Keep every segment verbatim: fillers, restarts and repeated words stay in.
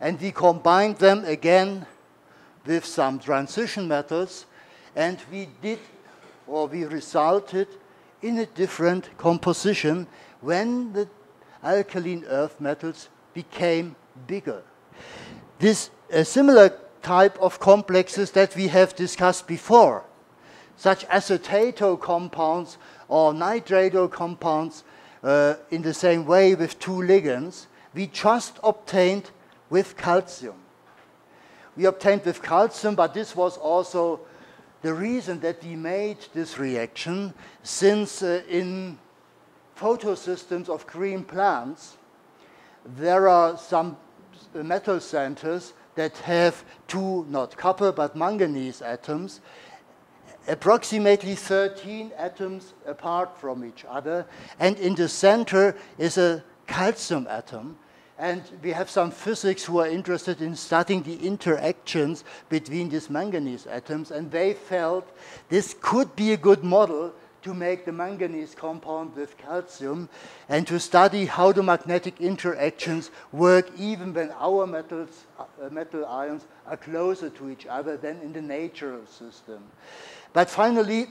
And we combined them again with some transition methods, and we did, or we resulted in a different composition when the alkaline earth metals became bigger. This a similar type of complexes that we have discussed before, such acetato compounds or nitrato compounds, uh, in the same way with two ligands, we just obtained with calcium. We obtained with calcium, but this was also the reason that we made this reaction, since uh, in photosystems of green plants, there are some metal centers that have two, not copper, but manganese atoms, approximately thirteen atoms apart from each other, and in the center is a calcium atom. And we have some physicists who are interested in studying the interactions between these manganese atoms, and they felt this could be a good model to make the manganese compound with calcium and to study how the magnetic interactions work even when our metals, uh, metal ions are closer to each other than in the natural system. But finally,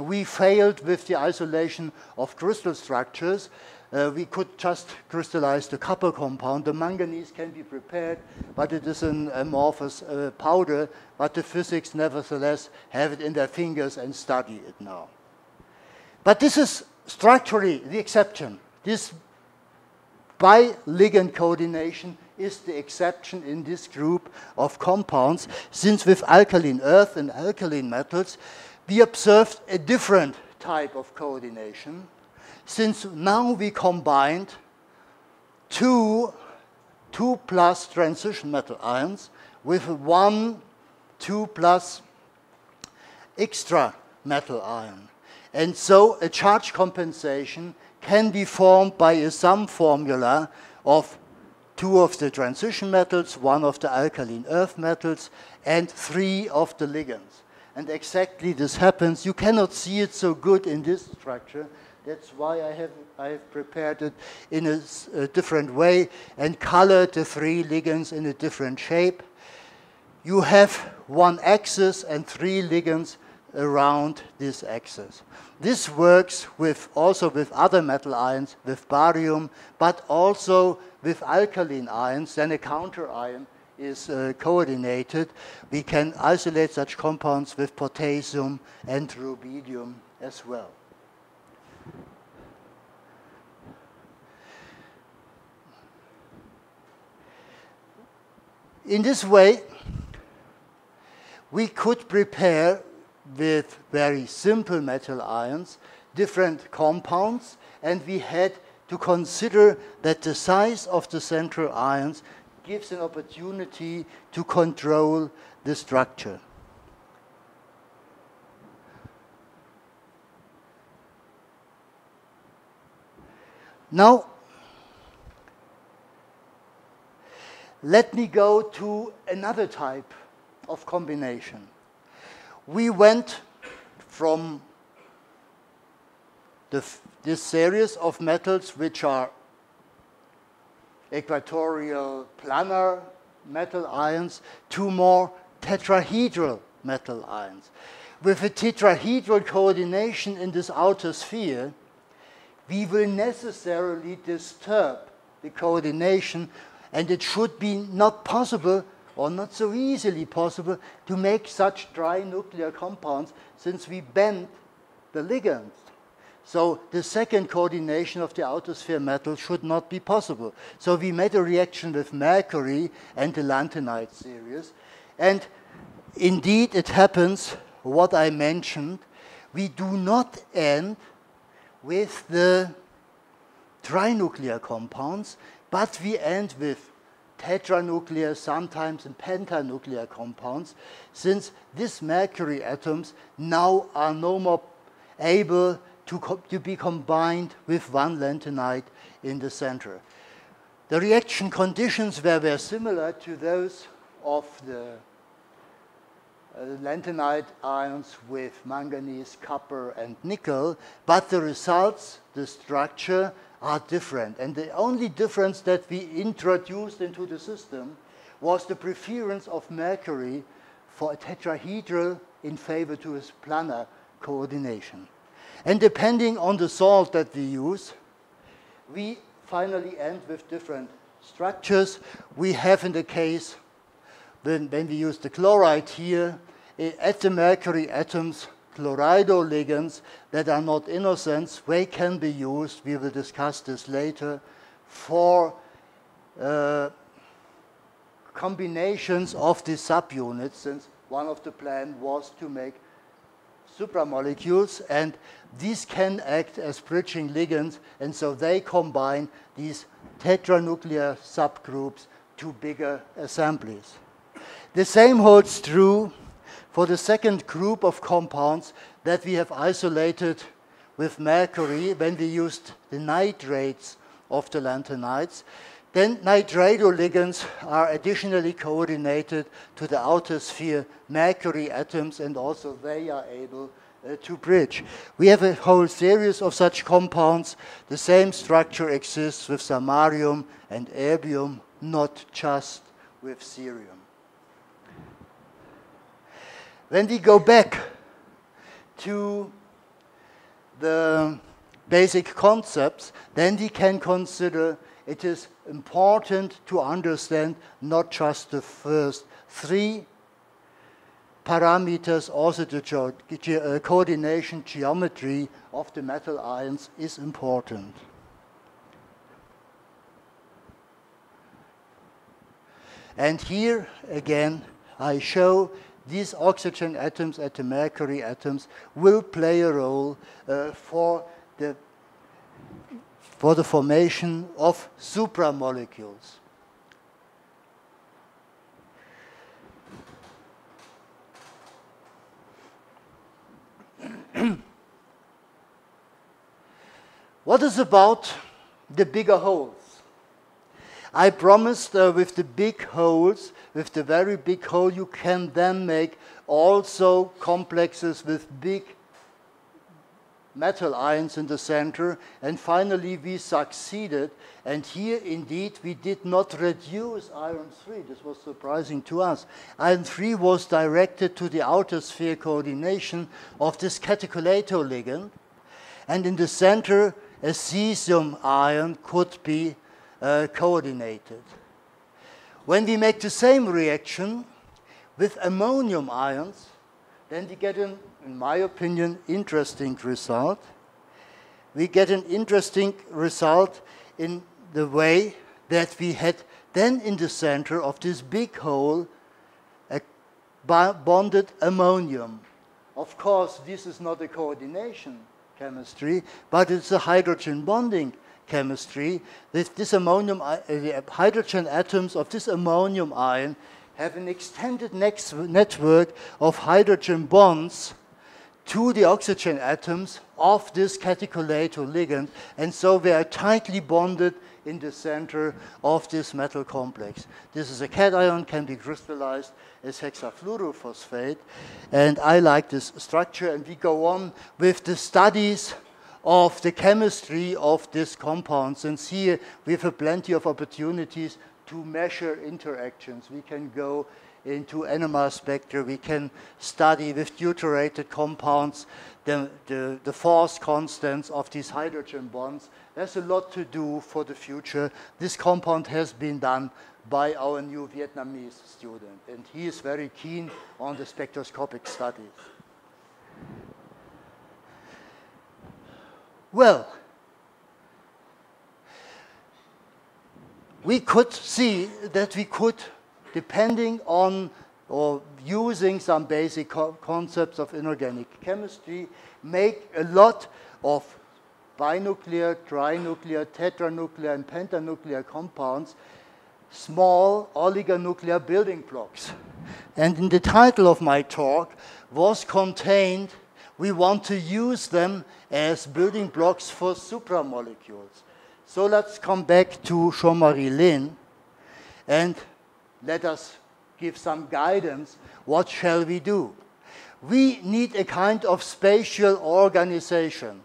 we failed with the isolation of crystal structures. Uh, we could just crystallize the copper compound. The manganese can be prepared, but it is an amorphous uh, powder, but the physicists nevertheless have it in their fingers and study it now. But this is structurally the exception. This bi-ligand coordination is the exception in this group of compounds, since with alkaline earth and alkaline metals, we observed a different type of coordination. Since now we combined two two plus transition metal ions with one two plus extra metal ion. And so a charge compensation can be formed by a sum formula of two of the transition metals, one of the alkaline earth metals, and three of the ligands. And exactly this happens. You cannot see it so good in this structure. That's why I have, I have prepared it in a, a different way and colored the three ligands in a different shape. You have one axis and three ligands around this axis. This works with, also with other metal ions, with barium, but also with alkaline ions. Then a counter ion is uh, coordinated. We can isolate such compounds with potassium and rubidium as well. In this way, we could prepare with very simple metal ions different compounds, and we had to consider that the size of the central ions gives an opportunity to control the structure. Now, let me go to another type of combination. We went from the, this series of metals, which are equatorial planar metal ions, to more tetrahedral metal ions. With a tetrahedral coordination in this outer sphere, we will necessarily disturb the coordination, and it should be not possible, or not so easily possible, to make such trinuclear compounds, since we bend the ligands. So the second coordination of the outer sphere metal should not be possible. So we made a reaction with mercury and the lanthionide series, and indeed it happens what I mentioned. We do not end with the trinuclear compounds, but we end with tetranuclear, sometimes and pentanuclear compounds, since these mercury atoms now are no more able to, co to be combined with one lanthionide in the center. The reaction conditions were, were similar to those of the uh, lanthanide ions with manganese, copper, and nickel, but the results, the structure, are different. And the only difference that we introduced into the system was the preference of mercury for a tetrahedral in favor to its planar coordination. And depending on the salt that we use, we finally end with different structures. We have in the case, when, when we use the chloride here, at the mercury atoms, chlorido ligands that are not innocents, they can be used, we will discuss this later, for uh, combinations of the subunits, since one of the plans was to make supramolecules, and these can act as bridging ligands, and so they combine these tetranuclear subgroups to bigger assemblies. The same holds true for the second group of compounds that we have isolated with mercury when we used the nitrates of the lanthanides. Then nitratoligands are additionally coordinated to the outer sphere mercury atoms, and also they are able uh, to bridge. We have a whole series of such compounds. The same structure exists with samarium and erbium, not just with cerium. When we go back to the basic concepts, then we can consider it is important to understand not just the first three parameters, also the ge ge uh, coordination geometry of the metal ions is important. And here again I show these oxygen atoms at the mercury atoms will play a role uh, for, the, for the formation of supramolecules. What is about the bigger holes? I promised uh, with the big holes, with the very big hole, you can then make also complexes with big metal ions in the center. And finally, we succeeded. And here, indeed, we did not reduce iron three. This was surprising to us. iron three was directed to the outer sphere coordination of this catecholato ligand. And in the center, a cesium ion could be uh, coordinated. When we make the same reaction with ammonium ions, then we get an, in my opinion, interesting result. We get an interesting result in the way that we had then in the center of this big hole a bonded ammonium. Of course, this is not a coordination chemistry, but it's a hydrogen bonding chemistry. This, this ammonium, uh, the hydrogen atoms of this ammonium ion have an extended next network of hydrogen bonds to the oxygen atoms of this catecholato ligand, and so they are tightly bonded in the center of this metal complex. This is a cation, can be crystallized as hexafluorophosphate, and I like this structure, and we go on with the studies of the chemistry of these compounds. Since here we have plenty of opportunities to measure interactions. We can go into NMR spectra, we can study with deuterated compounds the, the, the force constants of these hydrogen bonds. There's a lot to do for the future. This compound has been done by our new Vietnamese student, and he is very keen on the spectroscopic studies. Well, we could see that we could, depending on or using some basic co concepts of inorganic chemistry, make a lot of binuclear, trinuclear, tetranuclear, and pentanuclear compounds, small oligonuclear building blocks. And in the title of my talk was contained, we want to use them as building blocks for supramolecules. So let's come back to Jean-Marie Lehn, and let us give some guidance, what shall we do? We need a kind of spatial organization.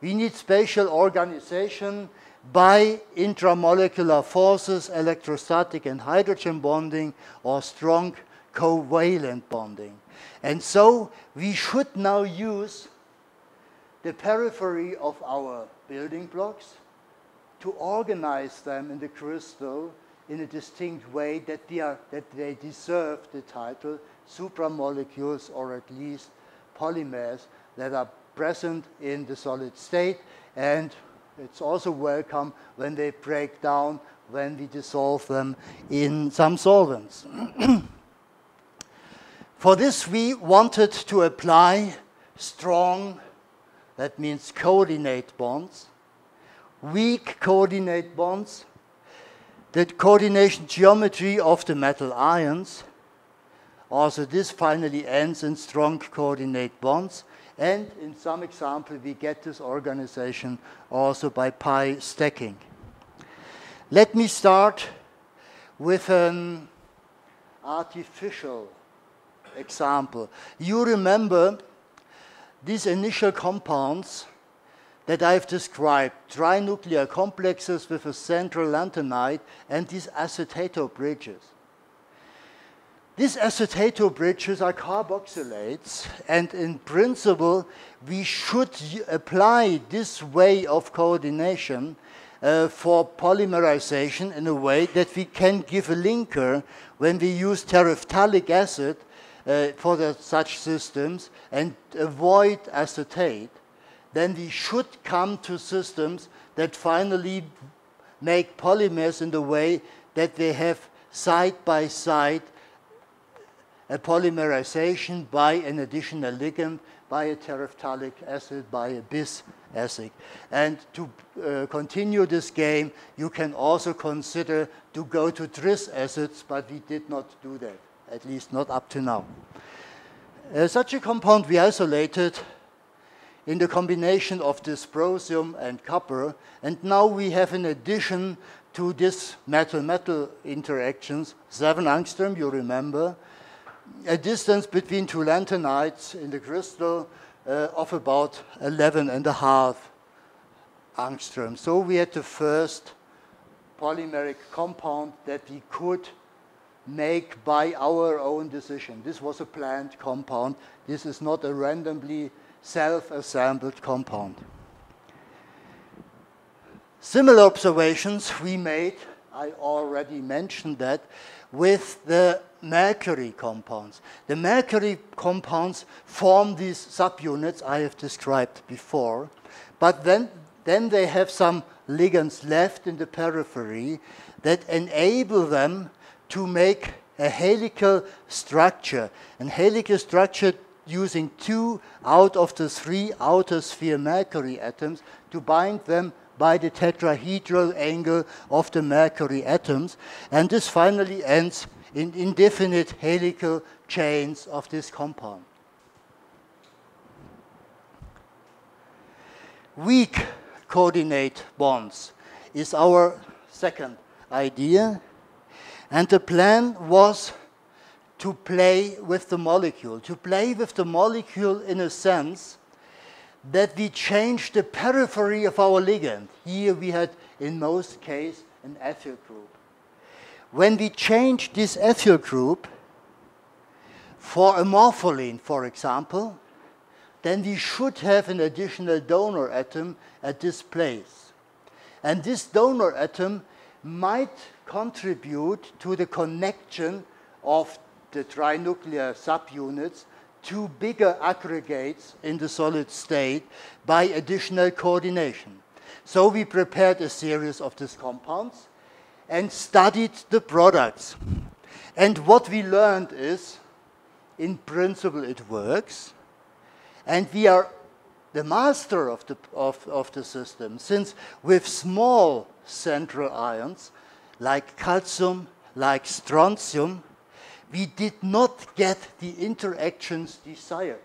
We need spatial organization by intramolecular forces, electrostatic and hydrogen bonding, or strong covalent bonding. And so we should now use the periphery of our building blocks to organize them in the crystal in a distinct way that they, are, that they deserve the title supramolecules, or at least polymers that are present in the solid state. And it's also welcome when they break down, when we dissolve them in some solvents. For this, we wanted to apply strong, that means coordinate bonds, weak coordinate bonds, the coordination geometry of the metal ions. Also, this finally ends in strong coordinate bonds. And in some example, we get this organization also by pi stacking. Let me start with an artificial example. You remember these initial compounds that I've described, trinuclear complexes with a central lanthanide and these acetato bridges. These acetato bridges are carboxylates, and in principle, we should apply this way of coordination uh, for polymerization in a way that we can give a linker when we use terephthalic acid uh, for the, such systems and avoid acetate. Then we should come to systems that finally make polymers in the way that they have side by side a polymerization by an additional ligand, by a terephthalic acid, by a bis acid. And to uh, continue this game, you can also consider to go to tris acids, but we did not do that, at least not up to now. Uh, such a compound we isolated in the combination of dysprosium and copper, and now we have, in addition to this metal-metal interactions, seven angstrom, you remember, a distance between two lanthanides in the crystal uh, of about eleven and a half angstrom. So we had the first polymeric compound that we could make by our own decision. This was a planned compound. This is not a randomly self-assembled compound. Similar observations we made, I already mentioned that, with the mercury compounds. The mercury compounds form these subunits I have described before, but then, then they have some ligands left in the periphery that enable them to make a helical structure. And helical structure using two out of the three outer sphere mercury atoms to bind them by the tetrahedral angle of the mercury atoms. And this finally ends in indefinite helical chains of this compound. Weak coordinate bonds is our second idea. And the plan was to play with the molecule, to play with the molecule in a sense that we change the periphery of our ligand. Here we had, in most cases, an ethyl group. When we change this ethyl group for a morpholine, for example, then we should have an additional donor atom at this place. And this donor atom might contribute to the connection of the trinuclear subunits to bigger aggregates in the solid state by additional coordination. So we prepared a series of these compounds and studied the products. And what we learned is, in principle, it works. And we are the master of the, of, of the system, since with small central ions, like calcium, like strontium, we did not get the interactions desired.